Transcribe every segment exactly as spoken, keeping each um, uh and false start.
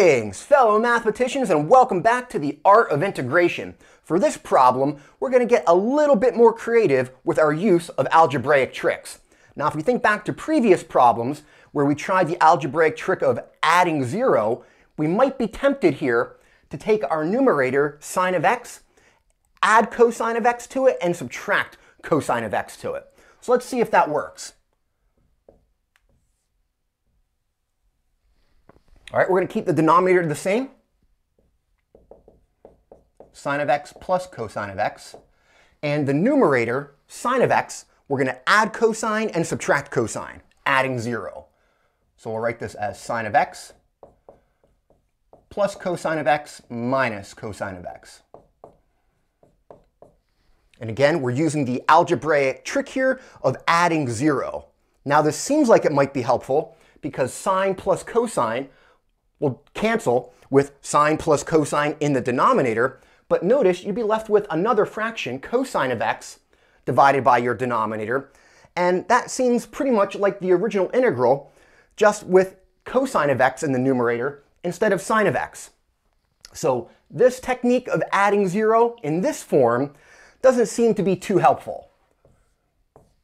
Greetings, fellow mathematicians, and welcome back to the Art of Integration. For this problem, we're going to get a little bit more creative with our use of algebraic tricks. Now, if we think back to previous problems where we tried the algebraic trick of adding zero, we might be tempted here to take our numerator, sine of x, add cosine of x to it, and subtract cosine of x to it. So let's see if that works. All right, we're going to keep the denominator the same. Sine of x plus cosine of x. And the numerator, sine of x, we're going to add cosine and subtract cosine, adding zero. So we'll write this as sine of x plus cosine of x minus cosine of x. And again, we're using the algebraic trick here of adding zero. Now, this seems like it might be helpful because sine plus cosine will cancel with sine plus cosine in the denominator, but notice you'd be left with another fraction, cosine of x, divided by your denominator, and that seems pretty much like the original integral, just with cosine of x in the numerator instead of sine of x. So this technique of adding zero in this form doesn't seem to be too helpful.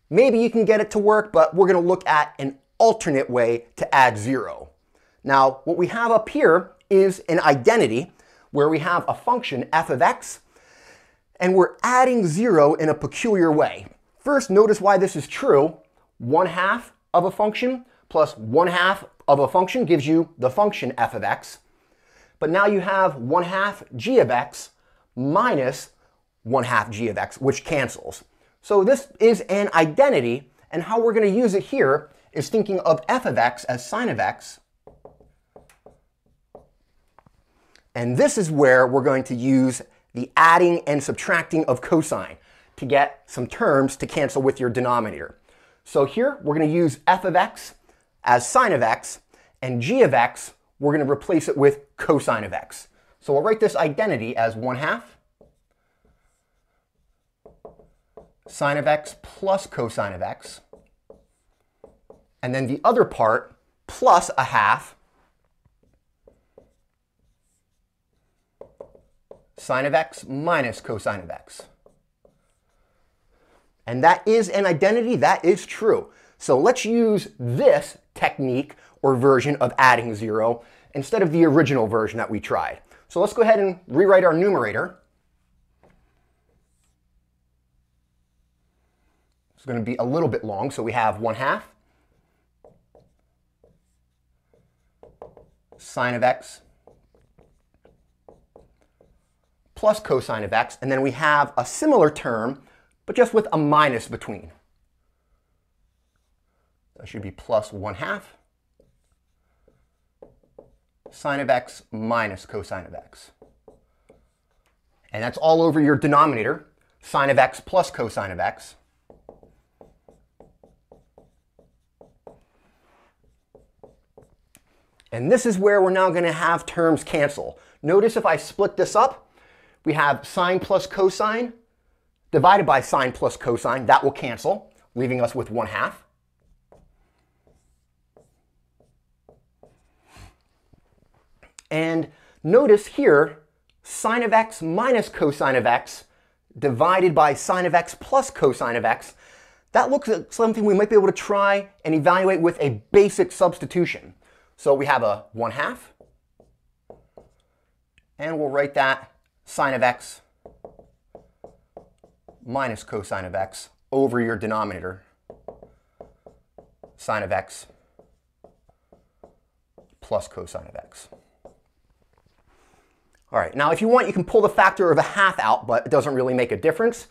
Maybe you can get it to work, but we're going to look at an alternate way to add zero. Now, what we have up here is an identity where we have a function f of x, and we're adding zero in a peculiar way. First, notice why this is true. One half of a function plus one half of a function gives you the function f of x. But now you have one half g of x minus one half g of x, which cancels. So this is an identity, and how we're going to use it here is thinking of f of x as sine of x. And this is where we're going to use the adding and subtracting of cosine to get some terms to cancel with your denominator. So here, we're going to use f of x as sine of x, and g of x, we're going to replace it with cosine of x. So we'll write this identity as one half sine of x plus cosine of x, and then the other part plus a half sine of x minus cosine of x. And that is an identity, that is true. So let's use this technique or version of adding zero instead of the original version that we tried. So let's go ahead and rewrite our numerator. It's going to be a little bit long, so we have one half sine of x plus cosine of x, and then we have a similar term, but just with a minus between. That should be plus one half sine of x minus cosine of x. And that's all over your denominator, sine of x plus cosine of x. And this is where we're now going to have terms cancel. Notice if I split this up, we have sine plus cosine divided by sine plus cosine. That will cancel, leaving us with one half. And notice here, sine of x minus cosine of x divided by sine of x plus cosine of x. That looks like something we might be able to try and evaluate with a basic substitution. So we have a one half, and we'll write that sine of x minus cosine of x over your denominator, sine of x plus cosine of x. All right, now if you want, you can pull the factor of a half out, but it doesn't really make a difference.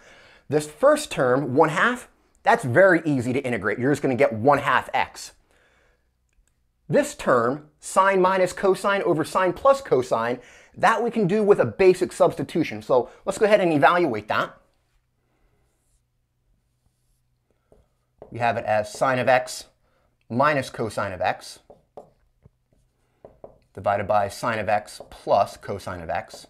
This first term, one half, that's very easy to integrate. You're just going to get one half x. This term, sine minus cosine over sine plus cosine, that we can do with a basic substitution. So let's go ahead and evaluate that. We have it as sine of x minus cosine of x divided by sine of x plus cosine of x.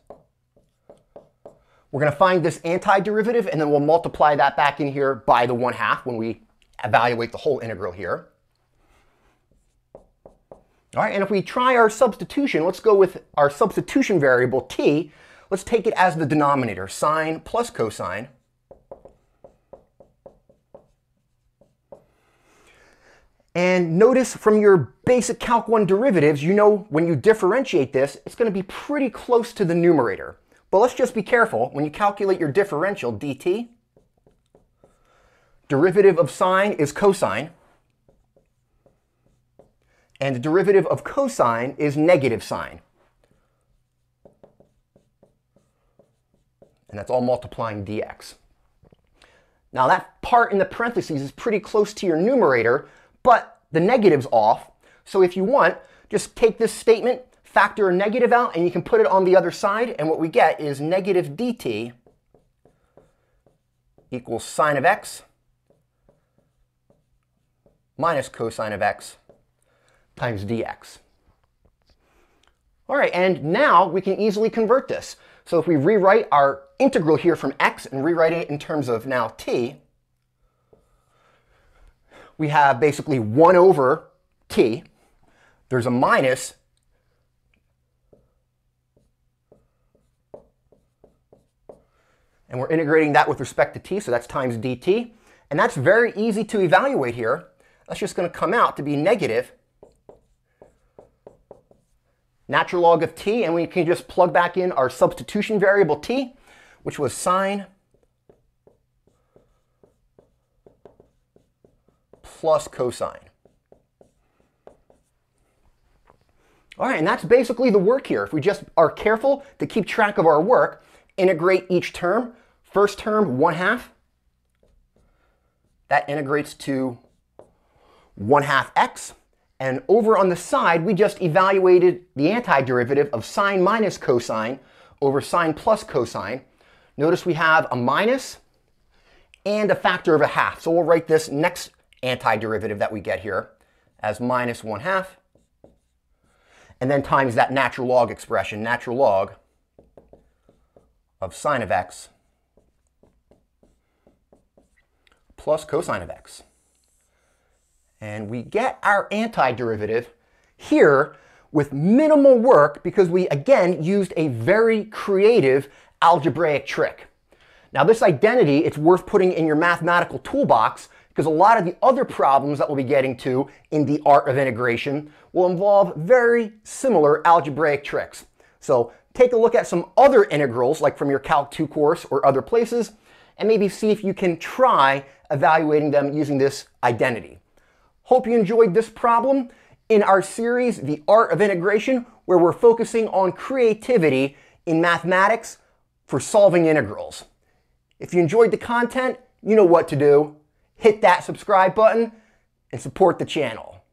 We're going to find this antiderivative, and then we'll multiply that back in here by the one half when we evaluate the whole integral here. All right, and if we try our substitution, let's go with our substitution variable t. Let's take it as the denominator, sine plus cosine. And notice from your basic Calc one derivatives, you know when you differentiate this, it's going to be pretty close to the numerator. But let's just be careful. When you calculate your differential, dt, derivative of sine is cosine. And the derivative of cosine is negative sine. And that's all multiplying dx. Now that part in the parentheses is pretty close to your numerator, but the negative's off. So if you want, just take this statement, factor a negative out, and you can put it on the other side. And what we get is negative dt equals sine of x minus cosine of x times dx. All right, and now we can easily convert this. So if we rewrite our integral here from x and rewrite it in terms of now t, we have basically one over t. There's a minus and we're integrating that with respect to t, so that's times dt. And that's very easy to evaluate here. That's just going to come out to be negative natural log of t, and we can just plug back in our substitution variable t, which was sine plus cosine. All right, and that's basically the work here. If we just are careful to keep track of our work, integrate each term. First term, one half. That integrates to one half x. And over on the side, we just evaluated the antiderivative of sine minus cosine over sine plus cosine. Notice we have a minus and a factor of a half. So we'll write this next antiderivative that we get here as minus one half, and then times that natural log expression, natural log of sine of x plus cosine of x. And we get our antiderivative here with minimal work because we, again, used a very creative algebraic trick. Now this identity, it's worth putting in your mathematical toolbox because a lot of the other problems that we'll be getting to in the art of integration will involve very similar algebraic tricks. So take a look at some other integrals, like from your Calc two course or other places, and maybe see if you can try evaluating them using this identity. Hope you enjoyed this problem in our series, The Art of Integration, where we're focusing on creativity in mathematics for solving integrals. If you enjoyed the content, you know what to do. Hit that subscribe button and support the channel.